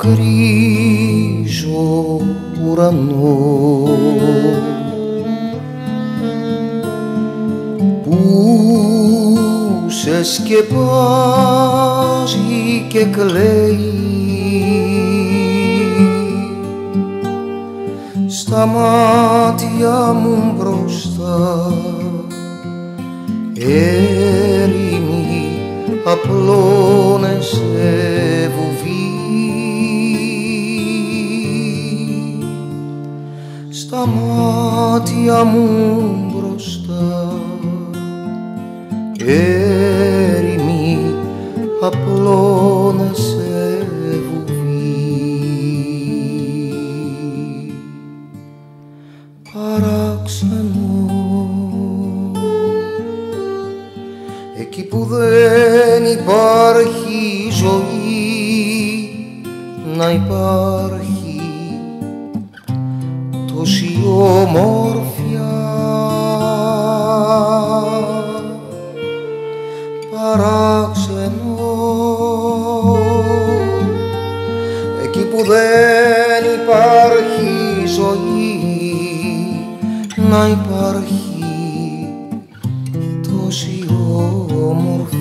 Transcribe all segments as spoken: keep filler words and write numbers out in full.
κρίζο ουρανό που σε σκεπάζει και κλαίει στα μάτια μου μπροστά έρημη απλώνεσαι βουβή στα μάτια μου μπροστά έρημη απλώνεσαι βουβή παράξενο εκεί που δεν υπάρχει ζωή να υπάρχει τόση ομορφιά παράξενο εκεί που δεν υπάρχει ζωή να υπάρχει τόση ομορφιά.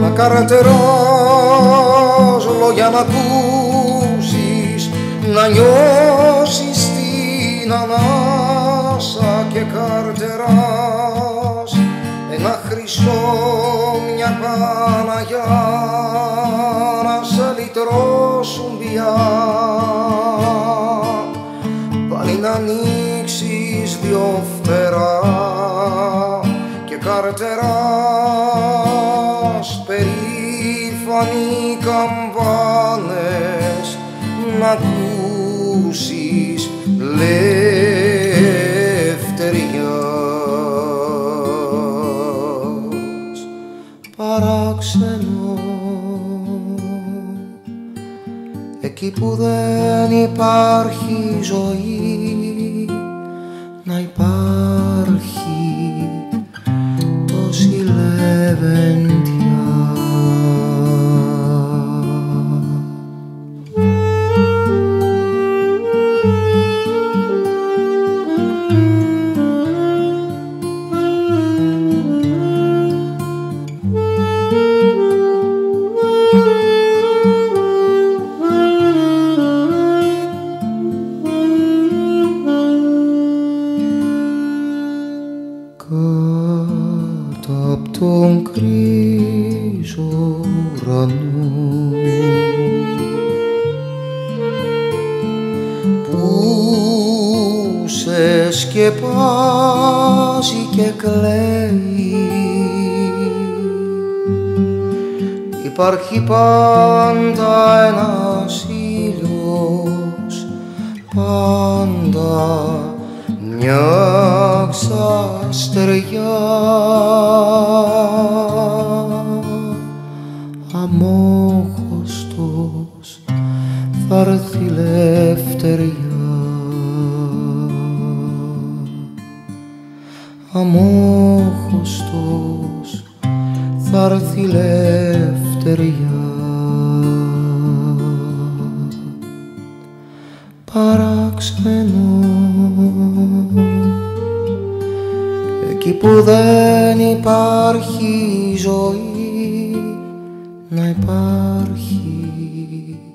Να καρατεράς λόγια να ακούσεις, να νιώσεις την ανάσα και καρτεράς ένα χρυσό, μια Παναγιά σουμπιά, πάλι να ανοίξεις δυο φτερά και καρτεράς περήφανοι καμβάνες να ακούσεις λευτεριάς παράξενο εκεί που δεν υπάρχει ζωή να υπάρχει τόση λεβεντιά. Κάτω απ' τον κρίζο ουρανό που σε σκεπάζει και κλαίει υπάρχει πάντα ένας ήλιος, πάντα μια ξαστεριά αμμόχωστος θα έρθει η λευτεριά αμμόχωστος θα έρθει η λευτεριά παράξενο εκεί που δεν υπάρχει ζωή να υπάρχει